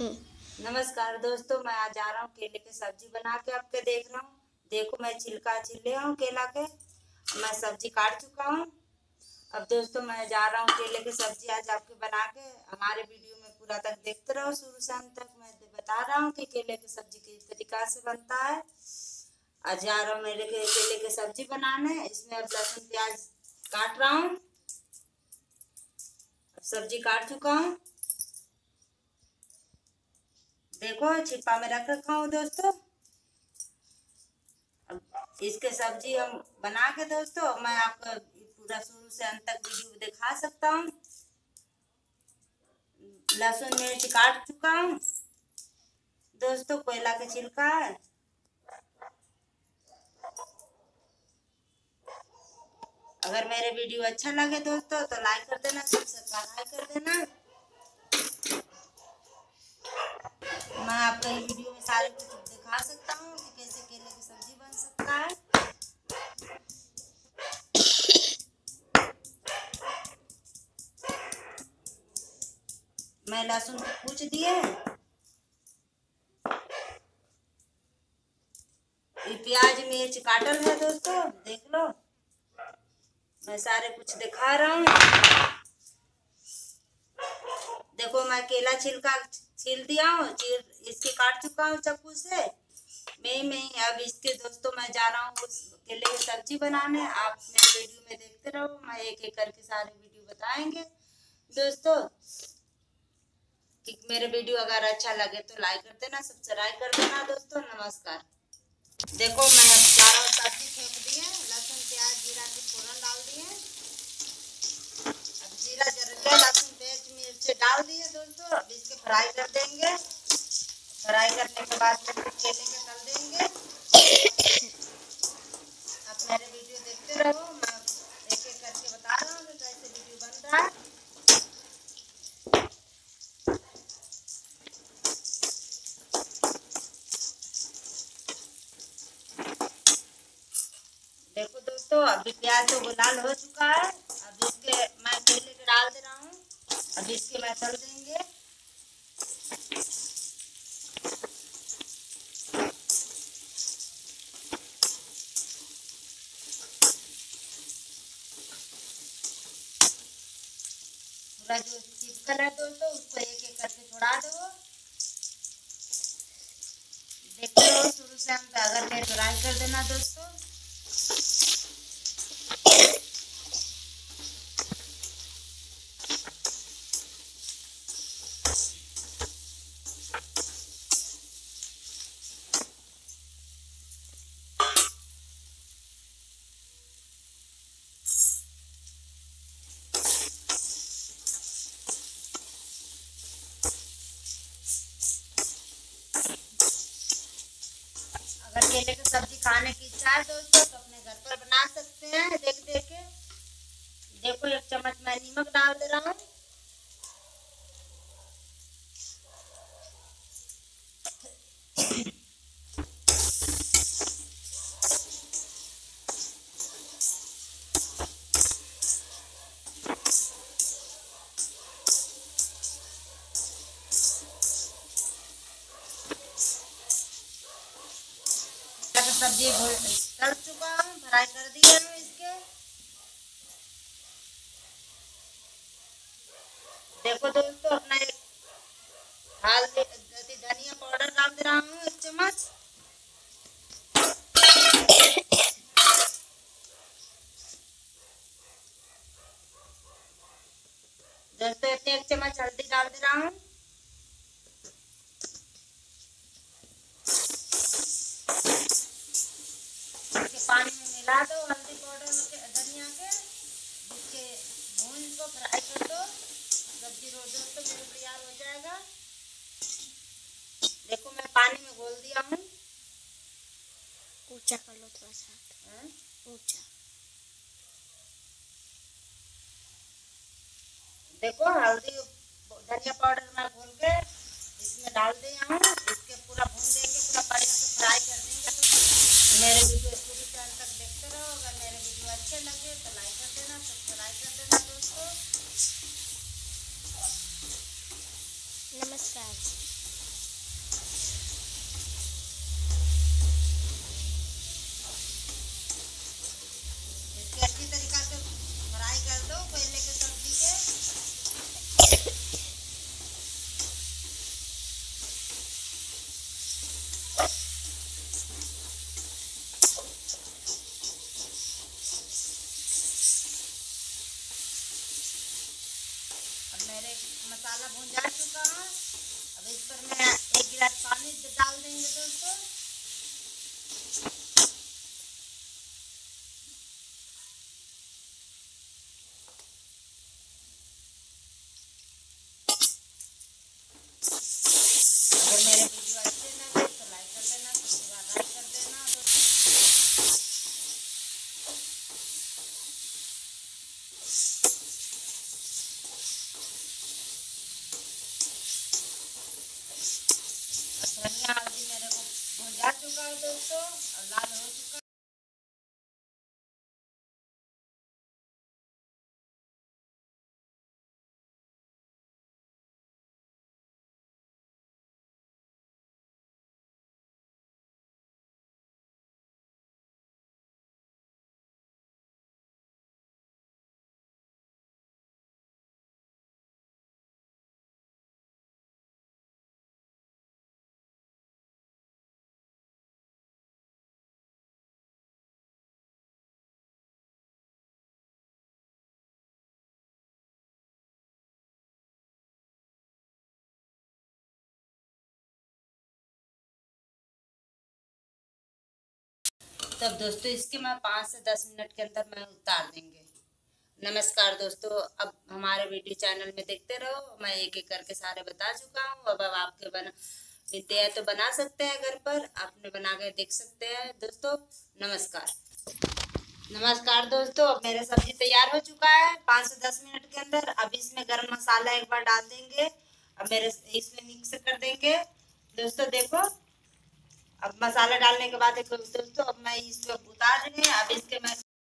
नमस्कार दोस्तों, मैं आज आ रहा हूँ केले की सब्जी बना के आपके देख रहा हूँ। देखो मैं छिलका छिले हूँ केला के, मैं सब्जी काट चुका हूँ। अब दोस्तों मैं जा रहा हूँ केले की सब्जी आज आपके बना के। हमारे वीडियो में पूरा तक देखते रहो, शुरू से अंत तक। मैं बता रहा हूँ कि केले की सब्जी किस तरीका से बनता है। आज जा रहा हूँ मेरे केले की सब्जी बनाने। इसमें अब लहसुन प्याज काट रहा हूँ। सब्जी काट चुका हूँ, देखो छिपा में रख रखा हूँ दोस्तों। अब इसके सब्जी हम बना के दोस्तों मैं आपको पूरा शुरू से अंत तक वीडियो दिखा सकता हूँ। लहसुन मिर्च काट चुका हूँ दोस्तों, कोयला के छिलका है। अगर मेरे वीडियो अच्छा लगे दोस्तों तो लाइक कर देना, सब्सक्राइब कर देना। मैं आपको इस वीडियो में सारे कुछ दिखा सकता हूँ कि कैसे केले की सब्जी बन सकता है। मैं लहसुन कूच दिए, प्याज मिर्च काटल है दोस्तों, देख लो। मैं सारे कुछ दिखा रहा हूँ। देखो मैं केला छिलका छील दिया हूँ, इसके काट चुका हूँ चाकू से। मैं अब इसके दोस्तों मैं जा रहा हूँ केले की सब्जी बनाने। आप मेरे वीडियो में देखते रहो, मैं एक एक करके सारे वीडियो बताएंगे दोस्तों। कि मेरे वीडियो अगर अच्छा लगे तो लाइक कर देना, सब्सक्राइब कर देना दोस्तों। नमस्कार। देखो मैं अब जा रहा हूँ, सब्जी फेंक दी है, लहसुन प्याज जीरा के फोरन डाल दिए। अब जीरा जल गया, लहसुन प्याज मिर्च डाल दिए दोस्तों। अब इसके फ्राई कर देंगे। फ्राई करने के बाद केले के तल देंगे। आप मेरे वीडियो देखते रहो, मैं एक एक करके बता रहा हूँ कि कैसे वीडियो बन रहा है। देखो दोस्तों अभी प्याज तो लाल हो चुका है। अब इसके मैं केले के डाल दे रहा हूँ। अब इसके मैं तल देंगे। पूरा जो चिपकल है दोस्तों उसको एक एक करके छुड़ा दो। देखते रहो शुरू से हम अगर में फ्राई कर देना दोस्तों। केले की सब्जी खाने की इच्छा है दोस्तों तो अपने घर पर बना सकते हैं देख के। देखो एक चम्मच मैं नमक डाल दे रहा हूँ। सब्जी तल चुका हूँ, फ्राई कर दिया हूँ इसके। देखो दोस्तों अपना एक हल्दी धनिया पाउडर डाल दे रहा हूँ, एक चम्मच। दोस्तों इतने एक चम्मच हल्दी डाल दे रहा हूँ। पानी में मिला दो हल्दी पाउडर के धनिया के, जिसके भून को फ्राई कर दो। सब्जी रोज दोस्तों मेरे तैयार हो जाएगा। देखो मैं पानी में घोल दिया हूँ। ऊंचा कर लो थोड़ा सा, ऊंचा। देखो हल्दी धनिया पाउडर मैं घोल के इसमें डाल दिया हूँ। इसके पूरा भून देंगे, पूरा बढ़िया से फ्राई कर देंगे। मेरे वीडियो पूरी टाइम तक देखते रहो। अगर मेरे वीडियो अच्छे लगे तो लाइक कर देना, सब्सक्राइब कर देना दोस्तों। नमस्कार। एक गिलास पानी डाल देंगे दोस्तों। अगर मेरे वीडियो अच्छे लगे तो लाइक कर देना, सब्सक्राइब कर देना। धनिया हल्दी मेरे को भुजा चुका है दोस्तों और लाल हो चुका है। तब दोस्तों इसके मैं 5 से 10 मिनट के अंदर मैं उतार देंगे। नमस्कार दोस्तों, अब हमारे वीडियो चैनल में देखते रहो। मैं एक एक करके सारे बता चुका हूँ। अब आपके बनते हैं तो बना सकते हैं, घर पर आपने बना के देख सकते हैं दोस्तों। नमस्कार दोस्तों, अब मेरा सब्जी तैयार हो चुका है 5 से 10 मिनट के अंदर। अब इसमें गर्म मसाला एक बार डाल देंगे। अब मेरे इसमें मिक्स कर देंगे दोस्तों। देखो अब मसाला डालने के बाद दोस्तों अब मैं इसको उतार रही हूँ। अब इसके मैं